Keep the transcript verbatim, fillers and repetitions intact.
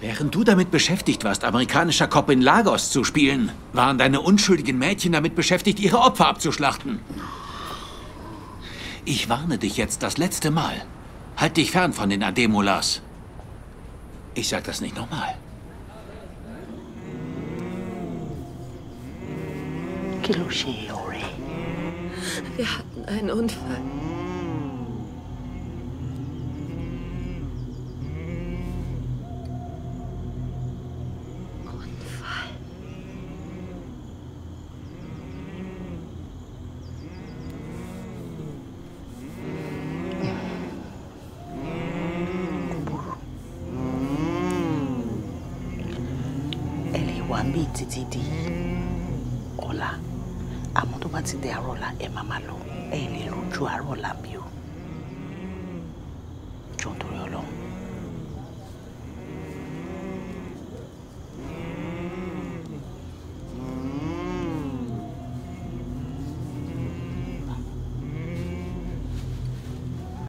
Während du damit beschäftigt warst, amerikanischer Cop in Lagos zu spielen, waren deine unschuldigen Mädchen damit beschäftigt, ihre Opfer abzuschlachten. Ich warne dich jetzt das letzte Mal. Halt dich fern von den Ademolas. Ich sag das nicht nochmal. Kloschi, Lori. Wir hatten einen Unfall. John Toyolong.